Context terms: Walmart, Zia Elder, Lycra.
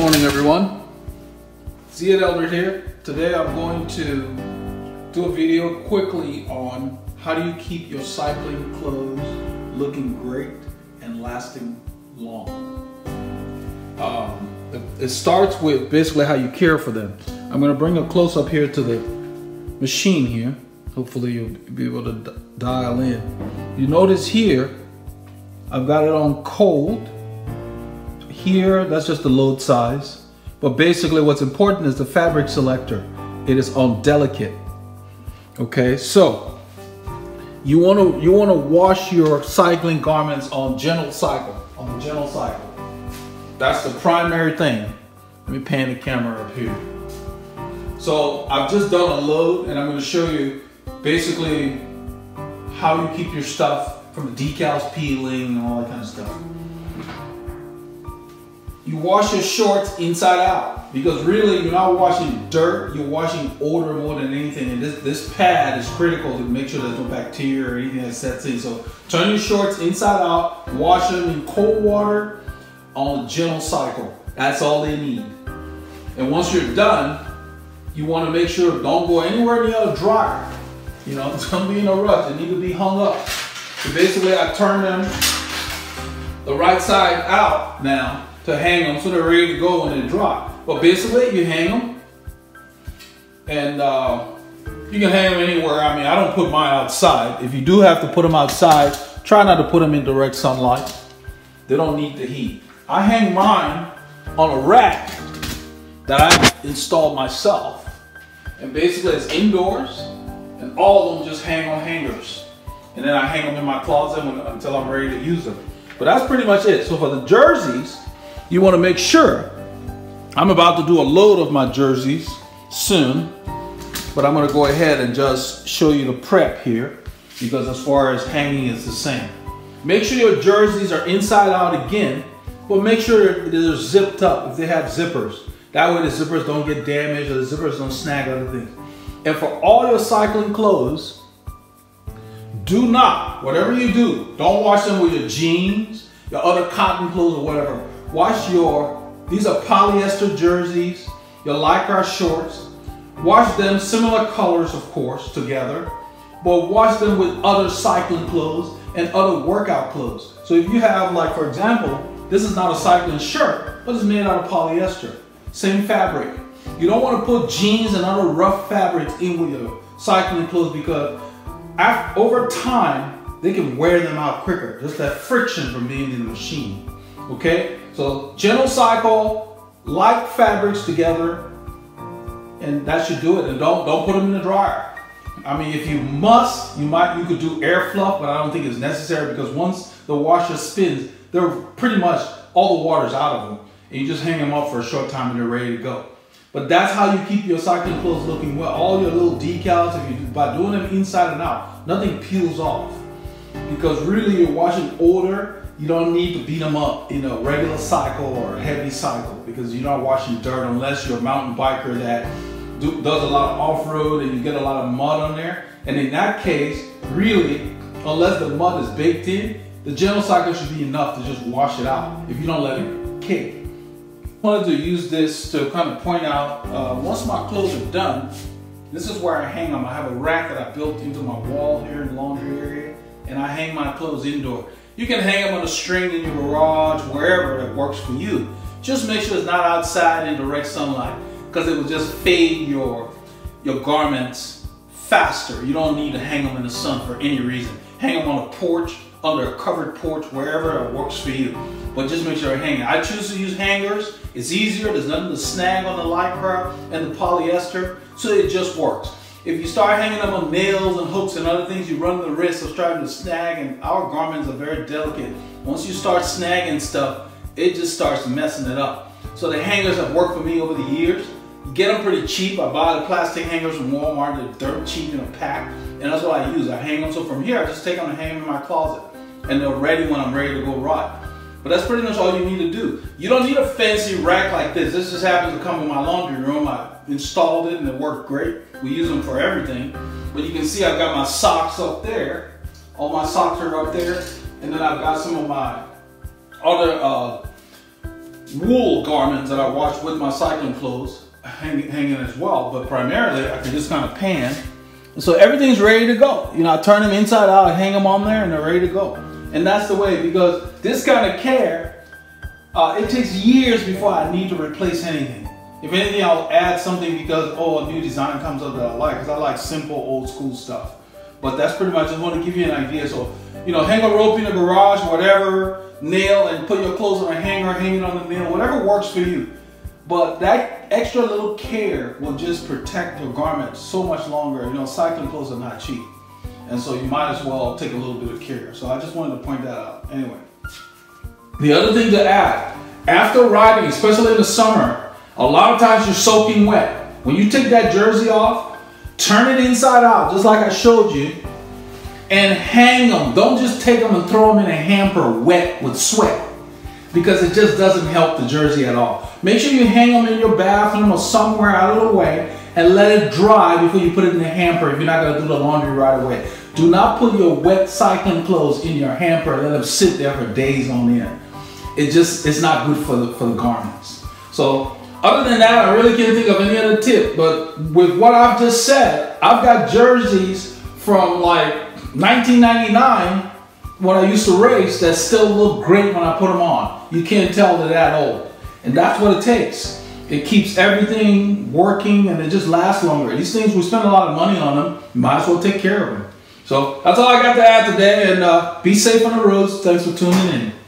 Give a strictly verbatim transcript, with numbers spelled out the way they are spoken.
morning, everyone. Zia Elder here. Today I'm going to do a video quickly on how do you keep your cycling clothes looking great and lasting long. Um, it, it starts with basically how you care for them. I'm going to bring a close up here to the machine here. Hopefully you'll be able to d dial in. You notice here, I've got it on cold. Here, that's just the load size. But basically what's important is the fabric selector. It is on delicate. Okay, so you want to you want to wash your cycling garments on gentle cycle, on the gentle cycle. That's the primary thing. Let me pan the camera up here. So I've just done a load and I'm going to show you basically how you keep your stuff from the decals peeling and all that kind of stuff. You wash your shorts inside out because really you're not washing dirt, you're washing odor more than anything. And this, this pad is critical to make sure there's no bacteria or anything that sets in. So turn your shorts inside out, wash them in cold water on a gentle cycle. That's all they need. And once you're done, you want to make sure don't go anywhere near a dryer. You know, it's gonna be in a rush. They need to be hung up. So basically I turn them the right side out now to hang them so they're ready to go when they dry. But basically you hang them and uh, you can hang them anywhere. I mean, I don't put mine outside. If you do have to put them outside, try not to put them in direct sunlight. They don't need the heat. I hang mine on a rack that I installed myself. And basically it's indoors and all of them just hang on hangers. And then I hang them in my closet when, until I'm ready to use them. But that's pretty much it. So for the jerseys, you want to make sure. I'm about to do a load of my jerseys soon, but I'm going to go ahead and just show you the prep here because as far as hanging, it's the same. Make sure your jerseys are inside out again, but make sure they're zipped up if they have zippers. That way the zippers don't get damaged or the zippers don't snag other things. And for all your cycling clothes, do not, whatever you do, don't wash them with your jeans, your other cotton clothes or whatever. Wash your, these are polyester jerseys, your Lycra shorts. Wash them similar colors, of course, together, but wash them with other cycling clothes and other workout clothes. So if you have, like, for example, this is not a cycling shirt, but it's made out of polyester, same fabric. You don't want to put jeans and other rough fabrics in with your cycling clothes because after, over time, they can wear them out quicker. Just that friction from being in the machine, okay? So gentle cycle, light fabrics together, and that should do it. And don't don't put them in the dryer. I mean, if you must, you might you could do air fluff, but I don't think it's necessary because once the washer spins, they're pretty much all the water's out of them, and you just hang them up for a short time and they're ready to go. But that's how you keep your cycling clothes looking well. All your little decals, if you do, by doing them inside and out, nothing peels off because really you're washing odor. You don't need to beat them up in a regular cycle or a heavy cycle because you're not washing dirt unless you're a mountain biker that do, does a lot of off-road and you get a lot of mud on there. And in that case, really, unless the mud is baked in, the gentle cycle should be enough to just wash it out if you don't let it kick. I wanted to use this to kind of point out, uh, once my clothes are done, this is where I hang them. I have a rack that I built into my wall here in the laundry area and I hang my clothes indoor. You can hang them on a string in your garage, wherever that works for you. Just make sure it's not outside in direct sunlight because it will just fade your, your garments faster. You don't need to hang them in the sun for any reason. Hang them on a porch, under a covered porch, wherever it works for you. But just make sure they're hanging. I choose to use hangers. It's easier. There's nothing to snag on the Lycra and the polyester, so it just works. If you start hanging them on nails and hooks and other things, you run the risk of starting to snag, and our garments are very delicate. Once you start snagging stuff, it just starts messing it up. So the hangers have worked for me over the years. You get them pretty cheap. I buy the plastic hangers from Walmart. They're dirt cheap in a pack, and that's what I use. I hang them. So from here, I just take them and hang them in my closet, and they're ready when I'm ready to go ride. But that's pretty much all you need to do. You don't need a fancy rack like this. This just happens to come in my laundry room. I installed it and it worked great. We use them for everything. But you can see I've got my socks up there. All my socks are up there. And then I've got some of my other uh, wool garments that I wash with my cycling clothes hang, hanging as well, but primarily I can just kind of pan. So everything's ready to go. You know, I turn them inside out, I hang them on there, and they're ready to go. And that's the way, because this kind of care, uh, it takes years before I need to replace anything. If anything, I'll add something because, oh, a new design comes up that I like, because I like simple old school stuff. But that's pretty much, I just want to give you an idea. So, you know, hang a rope in the garage, whatever, nail, and put your clothes on a hanger, hang it on the nail, whatever works for you. But that extra little care will just protect your garment so much longer. You know, cycling clothes are not cheap. And so you might as well take a little bit of care. So I just wanted to point that out. Anyway, the other thing to add, after riding, especially in the summer, a lot of times you're soaking wet. When you take that jersey off, turn it inside out, just like I showed you, and hang them. Don't just take them and throw them in a hamper wet with sweat, because it just doesn't help the jersey at all. Make sure you hang them in your bathroom or somewhere out of the way and let it dry before you put it in the hamper if you're not gonna do the laundry right away. Do not put your wet cycling clothes in your hamper and let them sit there for days on end. It just, it's not good for the, for the garments. So other than that, I really can't think of any other tip, but with what I've just said, I've got jerseys from like nineteen ninety-nine when I used to race that still look great when I put them on. You can't tell they're that old. And that's what it takes. It keeps everything working and it just lasts longer. These things, we spend a lot of money on them, you might as well take care of them. So that's all I got to add today, and uh, be safe on the roads. Thanks for tuning in.